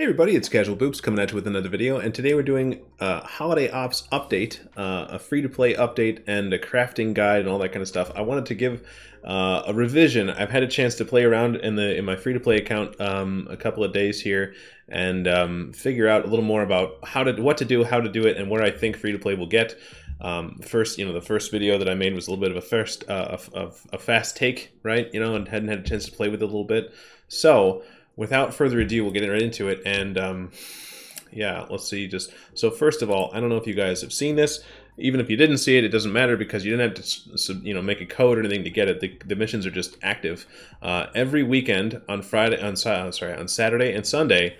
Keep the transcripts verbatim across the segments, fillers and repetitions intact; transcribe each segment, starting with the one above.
Hey everybody, it's Casual Boops coming at you with another video, and today we're doing a Holiday Ops update, uh, a free-to-play update, and a crafting guide and all that kind of stuff. I wanted to give uh, a revision. I've had a chance to play around in the in my free-to-play account um, a couple of days here and um, figure out a little more about how to what to do, how to do it, and where I think free-to-play will get. Um, first, you know, the first video that I made was a little bit of a first, uh, a, a, a fast take, right? You know, and hadn't had a chance to play with it a little bit, so. Without further ado, we'll get right into it, and um, yeah, let's see. Just so first of all, I don't know if you guys have seen this. Even if you didn't see it, it doesn't matter because you didn't have to, you know, make a code or anything to get it. The, the missions are just active uh, every weekend on Friday, on sorry, on Saturday and Sunday.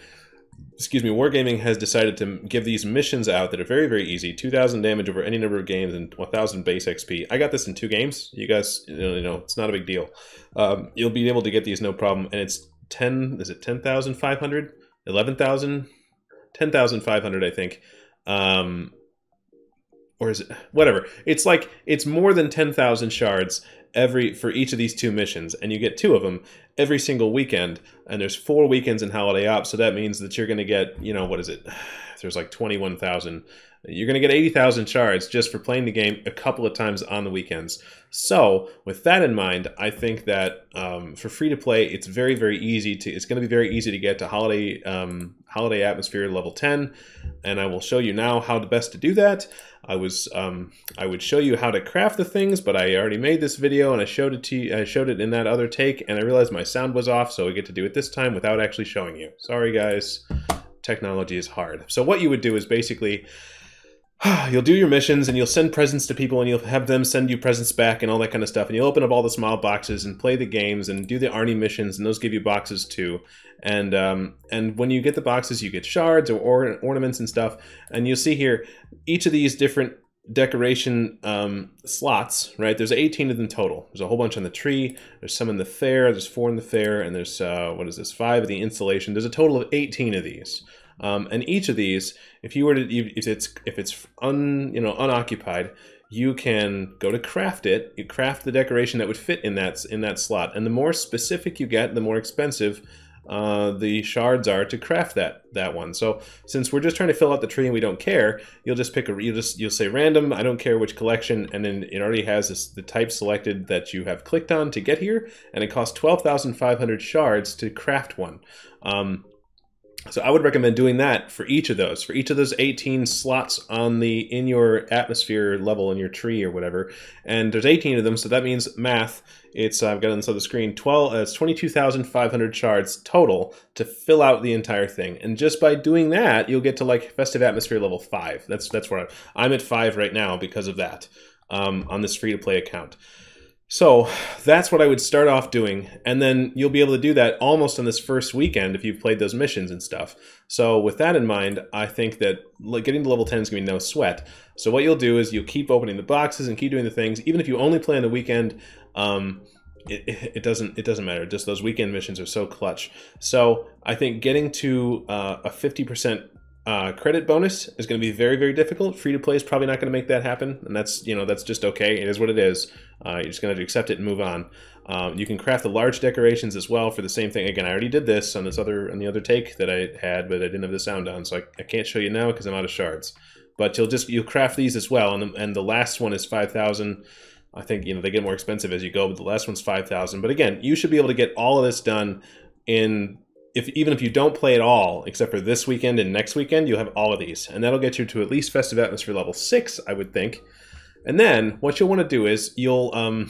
Excuse me, Wargaming has decided to give these missions out that are very, very easy. two thousand damage over any number of games and one thousand base X P. I got this in two games. You guys, you know, it's not a big deal. Um, you'll be able to get these no problem, and it's ten, is it ten thousand five hundred? eleven thousand? ten thousand five hundred, I think. Um, or is it, whatever. It's like, it's more than ten thousand shards every, for each of these two missions, and you get two of them every single weekend, and there's four weekends in Holiday Ops, so that means that you're gonna get, you know, what is it? There's like twenty-one thousand. You're gonna get eighty thousand shards just for playing the game a couple of times on the weekends. So with that in mind, I think that um, for free to play, it's very, very easy to. It's gonna be very easy to get to holiday um, holiday atmosphere level ten, and I will show you now how the best to do that. I was um, I would show you how to craft the things, but I already made this video and I showed it to you, I showed it in that other take, and I realized my sound was off, so I get to do it this time without actually showing you. Sorry guys, technology is hard. So what you would do is basically. You'll do your missions, and you'll send presents to people, and you'll have them send you presents back and all that kind of stuff, and you'll open up all the small boxes and play the games and do the Arnie missions, and those give you boxes too. And um, and when you get the boxes, you get shards or, or ornaments and stuff, and you'll see here each of these different decoration um, slots, right? There's eighteen of them total. There's a whole bunch on the tree, there's some in the fair, there's four in the fair, and there's, uh, what is this, five of the installation. There's a total of eighteen of these. Um, and each of these, if you were to, if it's if it's un you know unoccupied, you can go to craft it. You craft the decoration that would fit in that in that slot. And the more specific you get, the more expensive uh, the shards are to craft that that one. So since we're just trying to fill out the tree and we don't care, you'll just pick a you just you'll say random. I don't care which collection, and then it already has this, the type selected that you have clicked on to get here. And it costs twelve thousand five hundred shards to craft one. Um, So I would recommend doing that for each of those, for each of those eighteen slots on the in your atmosphere level in your tree or whatever. And there's eighteen of them, so that means math. It's I've got on this other screen twelve. Uh, it's twenty-two thousand five hundred shards total to fill out the entire thing. And just by doing that, you'll get to like festive atmosphere level five. That's that's where I'm, I'm at five right now because of that um, on this free to play account. So that's what I would start off doing, and then you'll be able to do that almost on this first weekend if you've played those missions and stuff. So with that in mind, I think that getting to level ten is going to be no sweat. So what you'll do is you'll keep opening the boxes and keep doing the things. Even if you only play on the weekend, um, it, it, it doesn't it doesn't matter. Just those weekend missions are so clutch. So I think getting to uh, a fifty percent Uh, credit bonus is going to be very, very difficult. Free to play is probably not going to make that happen, and that's you know that's just okay. It is what it is. Uh, you're just going to have to accept it and move on. Um, you can craft the large decorations as well for the same thing. Again, I already did this on this other on the other take that I had, but I didn't have the sound on, so I, I can't show you now because I'm out of shards. But you'll just you'll craft these as well, and the, and the last one is five thousand. I think you know they get more expensive as you go, but the last one's five thousand. But again, you should be able to get all of this done in. If, even if you don't play at all, except for this weekend and next weekend, you'll have all of these. And that'll get you to at least Festive Atmosphere level six, I would think. And then, what you'll want to do is, you'll, um,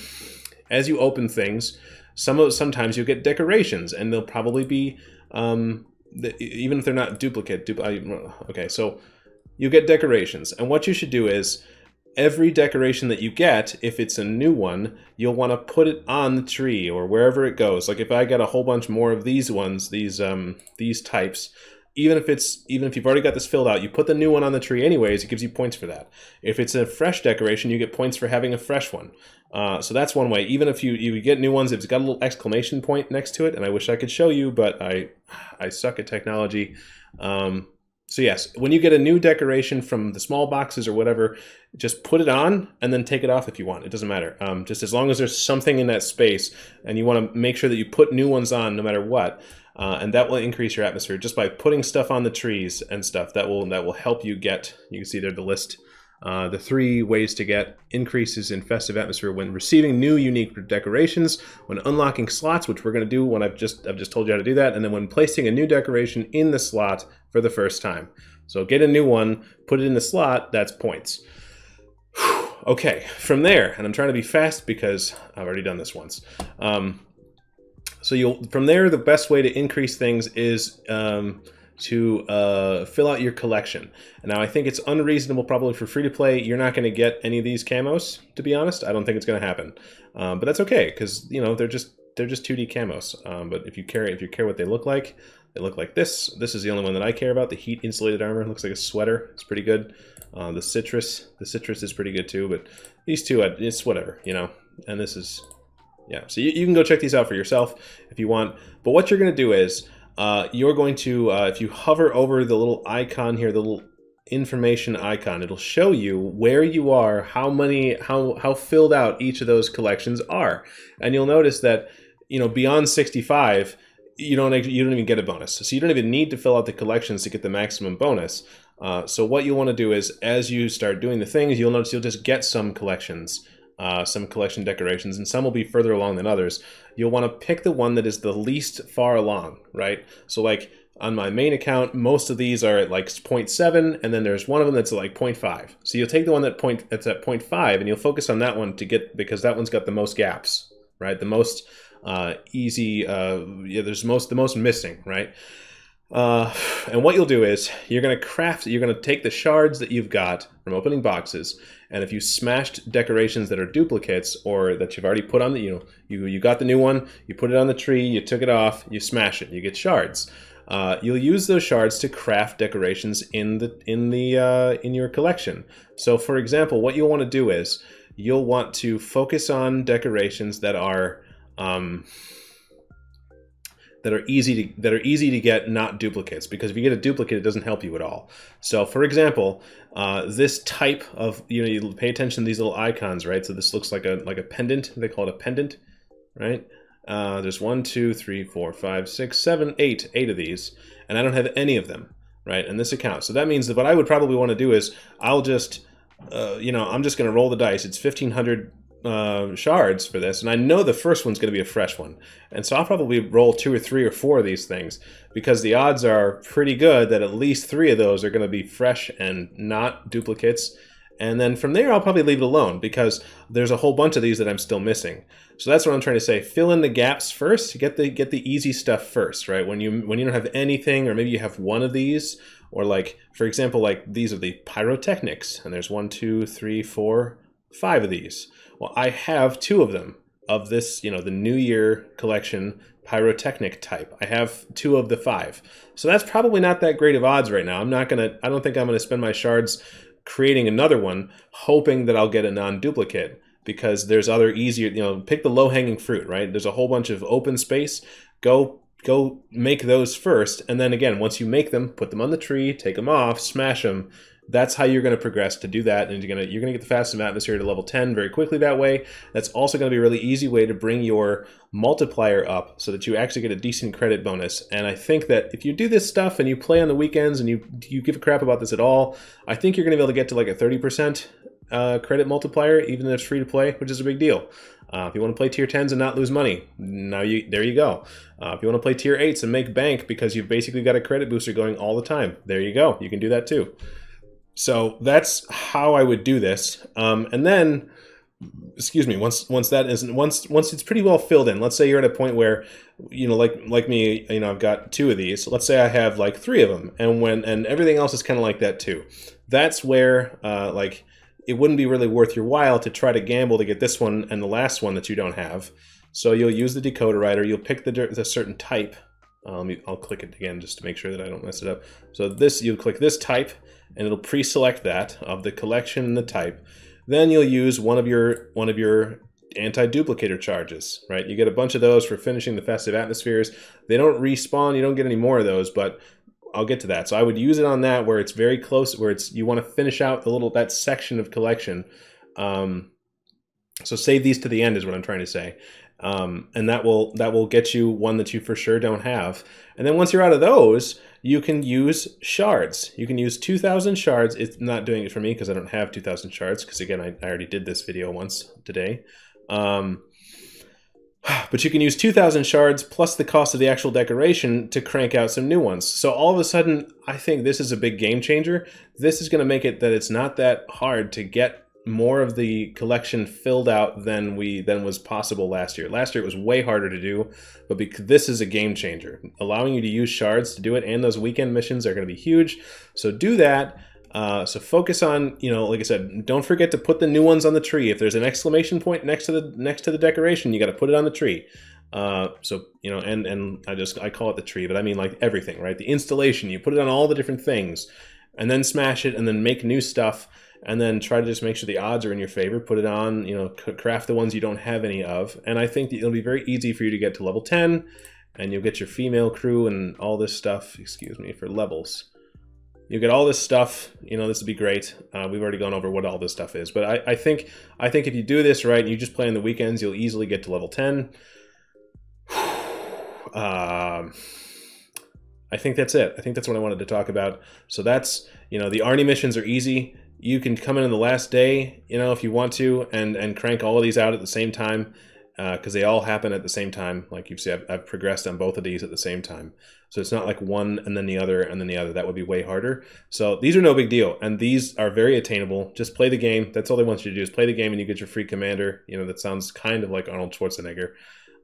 as you open things, some sometimes you'll get decorations, and they'll probably be, um, even if they're not duplicate, du okay, so you get decorations. And what you should do is, every decoration that you get, if it's a new one, you'll want to put it on the tree or wherever it goes. Like if I got a whole bunch more of these ones, these um, these types, even if it's even if you've already got this filled out, you put the new one on the tree anyways. It gives you points for that. If it's a fresh decoration, you get points for having a fresh one. Uh, so that's one way. Even if you you get new ones, if it's got a little exclamation point next to it, and I wish I could show you, but I I suck at technology. Um, So yes, when you get a new decoration from the small boxes or whatever, just put it on and then take it off if you want. It doesn't matter. Um, just as long as there's something in that space and you want to make sure that you put new ones on no matter what. Uh, and that will increase your atmosphere just by putting stuff on the trees and stuff. That will that will help you get, you can see there the list, uh, the three ways to get increases in festive atmosphere when receiving new unique decorations, when unlocking slots, which we're going to do when I've just, I've just told you how to do that, and then when placing a new decoration in the slot for the first time. So get a new one, put it in the slot, that's points. Whew. Okay, from there, and I'm trying to be fast because I've already done this once. Um, So you'll, from there, the best way to increase things is um, to uh, fill out your collection. Now, I think it's unreasonable probably for free-to-play. You're not going to get any of these camos, to be honest. I don't think it's going to happen. Um, but that's okay, because you know they're just they're just two D camos. Um, but if you care if you care what they look like, they look like this. This is the only one that I care about. The heat insulated armor looks like a sweater. It's pretty good. Uh, the citrus the citrus is pretty good too. But these two, it's whatever, you know. And this is. Yeah, so you, you can go check these out for yourself if you want. But what you're going to do is uh, you're going to, uh, if you hover over the little icon here, the little information icon, it'll show you where you are, how many, how how filled out each of those collections are, and you'll notice that you know beyond sixty-five, you don't you don't even get a bonus. So you don't even need to fill out the collections to get the maximum bonus. Uh, so what you'll want to do is, as you start doing the things, you'll notice you'll just get some collections. Uh, some collection decorations, and some will be further along than others. You'll want to pick the one that is the least far along, right? So like on my main account, most of these are at like zero point seven, and then there's one of them that's at like zero point five. So you'll take the one that point, that's at zero point five, and you'll focus on that one to get, because that one's got the most gaps, right? The most uh, easy, uh, yeah, there's most the most missing, right? Uh, and what you'll do is you're going to craft, you're going to take the shards that you've got from opening boxes, and if you smashed decorations that are duplicates or that you've already put on the, you know, you, you got the new one, you put it on the tree, you took it off, you smash it, you get shards. Uh, you'll use those shards to craft decorations in the, in the, uh, in your collection. So for example, what you'll want to do is you'll want to focus on decorations that are, um, that are easy to that are easy to get, not duplicates, because if you get a duplicate, it doesn't help you at all. So for example, uh, this type of, you know, you pay attention to these little icons, right? So this looks like a like a pendant. They call it a pendant, right? Uh, there's one, two, three, four, five, six, seven, eight, eight of these, and I don't have any of them, right? In this account. So that means that what I would probably want to do is I'll just, uh, you know, I'm just going to roll the dice. It's fifteen hundred. Uh, shards for this, and I know the first one's going to be a fresh one, and so I'll probably roll two or three or four of these things, because the odds are pretty good that at least three of those are going to be fresh and not duplicates. And then from there I'll probably leave it alone, because there's a whole bunch of these that I'm still missing. So that's what I'm trying to say, fill in the gaps first, get the get the easy stuff first, right? When you when you don't have anything, or maybe you have one of these, or like for example, like these are the pyrotechnics, and there's one, two, three, four, five of these. Well, I have two of them of this, you know, the New Year collection pyrotechnic type. I have two of the five. So that's probably not that great of odds right now. I'm not going to, I don't think I'm going to spend my shards creating another one, hoping that I'll get a non-duplicate, because there's other easier, you know, pick the low-hanging fruit, right? There's a whole bunch of open space. Go, go make those first. And then again, once you make them, put them on the tree, take them off, smash them. That's how you're going to progress to do that, and you're going to you're going to get the festive atmosphere to level ten very quickly that way. That's also going to be a really easy way to bring your multiplier up so that you actually get a decent credit bonus. And I think that if you do this stuff and you play on the weekends and you you give a crap about this at all, I think you're going to be able to get to like a thirty percent uh, credit multiplier, even if it's free to play, which is a big deal. Uh, if you want to play tier tens and not lose money, now you there you go. Uh, if you want to play tier eights and make bank because you've basically got a credit booster going all the time, there you go. You can do that too. So that's how I would do this, um, and then, excuse me. Once once that isn't once once it's pretty well filled in. Let's say you're at a point where, you know, like like me, you know, I've got two of these. Let's say I have like three of them, and when and everything else is kind of like that too. That's where uh, like it wouldn't be really worth your while to try to gamble to get this one and the last one that you don't have. So you'll use the decoder writer. You'll pick the, the certain type. Um, I'll click it again just to make sure that I don't mess it up. So this, you'll click this type, and it'll pre-select that of the collection and the type. Then you'll use one of your one of your anti-duplicator charges, right? You get a bunch of those for finishing the festive atmospheres. They don't respawn. You don't get any more of those, but I'll get to that. So I would use it on that where it's very close, where it's you want to finish out the little that section of collection. Um, so save these to the end is what I'm trying to say. Um, and that will that will get you one that you for sure don't have. And then once you're out of those, you can use shards. You can use two thousand shards. It's not doing it for me because I don't have two thousand shards, because again, I, I already did this video once today. Um, but you can use two thousand shards plus the cost of the actual decoration to crank out some new ones. So all of a sudden, I think this is a big game changer. This is going to make it that it's not that hard to get more of the collection filled out than we than was possible last year. Last year it was way harder to do, but because this is a game changer, allowing you to use shards to do it, and those weekend missions are going to be huge. So do that. Uh, so focus on, you know, like I said, don't forget to put the new ones on the tree. If there's an exclamation point next to the next to the decoration, you got to put it on the tree. Uh, so you know, and and I just I call it the tree, but I mean like everything, right? The installation, you put it on all the different things, and then smash it, and then make new stuff. And then try to just make sure the odds are in your favor. Put it on, you know, craft the ones you don't have any of. And I think that it'll be very easy for you to get to level ten, and you'll get your female crew and all this stuff, excuse me, for levels. You'll get all this stuff, you know, this would be great. Uh, we've already gone over what all this stuff is. But I, I think I think if you do this right, and you just play on the weekends, you'll easily get to level ten. um... I think that's it. I think that's what I wanted to talk about. So that's, you know, the Arnie missions are easy. You can come in on the last day, you know, if you want to, and and crank all of these out at the same time, because uh, they all happen at the same time. Like you see, I've, I've progressed on both of these at the same time. So it's not like one and then the other and then the other. That would be way harder. So these are no big deal, and these are very attainable. Just play the game. That's all they want you to do is play the game, and you get your free commander. You know, that sounds kind of like Arnold Schwarzenegger.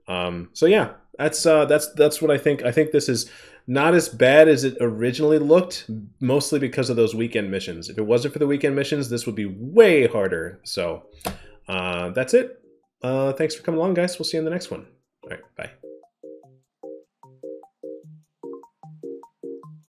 Um, so yeah, that's uh, that's that's what I think. I think this is not as bad as it originally looked, mostly because of those weekend missions. If it wasn't for the weekend missions, this would be way harder. So uh, that's it. Uh, thanks for coming along, guys. We'll see you in the next one. All right, bye.